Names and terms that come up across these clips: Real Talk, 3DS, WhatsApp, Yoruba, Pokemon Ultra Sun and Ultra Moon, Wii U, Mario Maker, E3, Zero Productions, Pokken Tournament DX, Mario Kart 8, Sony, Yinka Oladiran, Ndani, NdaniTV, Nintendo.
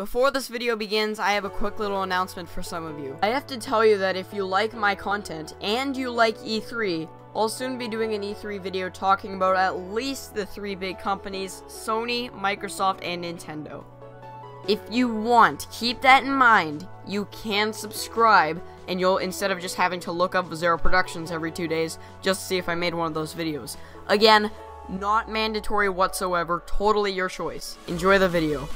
Before this video begins, I have a quick little announcement for some of you. I have to tell you that if you like my content, and you like E3, I'll soon be doing an E3 video talking about at least the three big companies, Sony, Microsoft, and Nintendo. If you want, keep that in mind, you can subscribe, and you'll, instead of just having to look up Zero Productions every 2 days, just to see if I made one of those videos. Again, not mandatory whatsoever, totally your choice. Enjoy the video.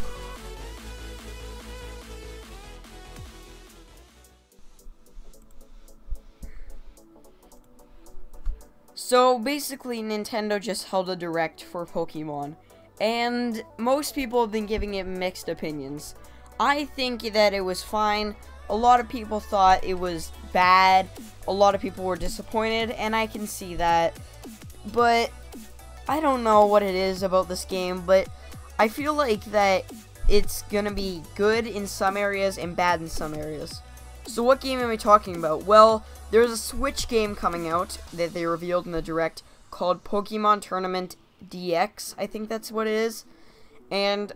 So basically, Nintendo just held a direct for Pokemon, and most people have been giving it mixed opinions. I think that it was fine. A lot of people thought it was bad. A lot of people were disappointed, and I can see that. But I don't know what it is about this game, but I feel like that it's gonna be good in some areas and bad in some areas. So what game am I talking about? Well, there's a Switch game coming out that they revealed in the direct called Pokken Tournament DX, I think that's what it is. And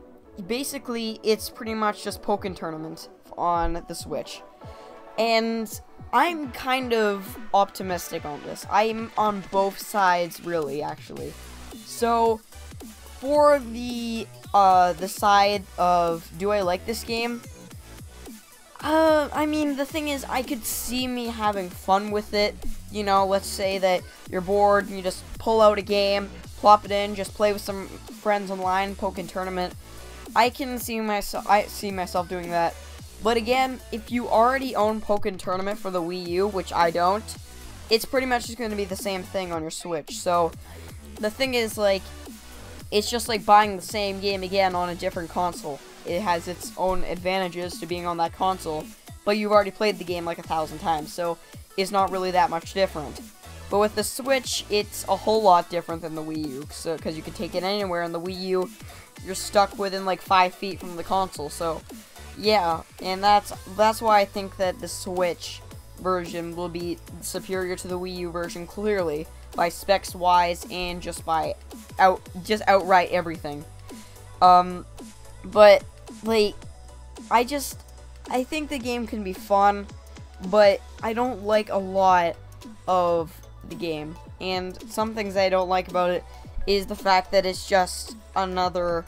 basically, it's pretty much just Pokken Tournament on the Switch. And I'm kind of optimistic on this. I'm on both sides, really, actually. So, for the side of do I like this game? I mean, the thing is, I could see me having fun with it. You know, let's say that you're bored and you just pull out a game, plop it in, just play with some friends online, Pokken Tournament. I see myself doing that. But again, if you already own Pokken Tournament for the Wii U, which I don't, it's pretty much just going to be the same thing on your Switch. So, the thing is, like, it's just like buying the same game again on a different console. It has its own advantages to being on that console, but you've already played the game like 1,000 times, so it's not really that much different. But with the Switch, it's a whole lot different than the Wii U, so because you can take it anywhere. In the Wii U, you're stuck within like 5 feet from the console, so yeah, and that's why I think that the Switch version will be superior to the Wii U version, clearly, by specs wise and just by outright everything. But like, I think the game can be fun, but I don't like a lot of the game, and some things I don't like about it is the fact that it's just another,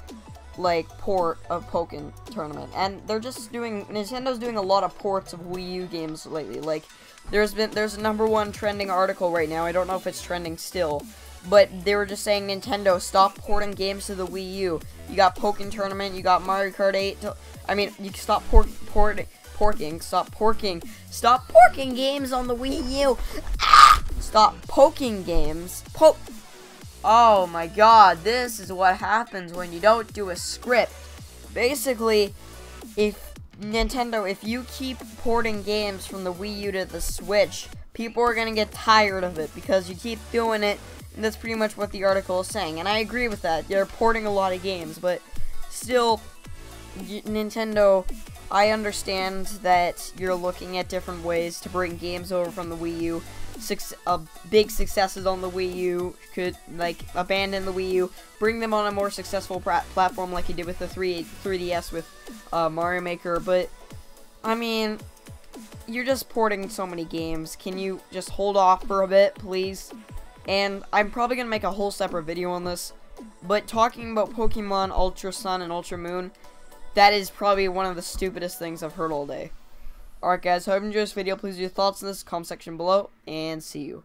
like, port of Pokken Tournament, and they're just doing, Nintendo's doing a lot of ports of Wii U games lately. Like, there's a #1 trending article right now, I don't know if it's trending still, but they were just saying, Nintendo, stop porting games to the Wii U. You got Pokken Tournament, you got Mario Kart 8, I mean, you stop porking games on the Wii U. Ah! Stop poking games. Oh my god, this is what happens when you don't do a script. Basically, if Nintendo, if you keep porting games from the Wii U to the Switch, people are gonna get tired of it because you keep doing it. And that's pretty much what the article is saying, and I agree with that. They're porting a lot of games, but still, Nintendo, I understand that you're looking at different ways to bring games over from the Wii U. Big successes on the Wii U could, like, abandon the Wii U, bring them on a more successful platform like you did with the 3DS with Mario Maker, but, I mean, you're just porting so many games. Can you just hold off for a bit, please? And I'm probably going to make a whole separate video on this, but talking about Pokemon Ultra Sun and Ultra Moon, that is probably one of the stupidest things I've heard all day. Alright guys, hope you enjoyed this video. Please leave your thoughts in this comment section below, and see you.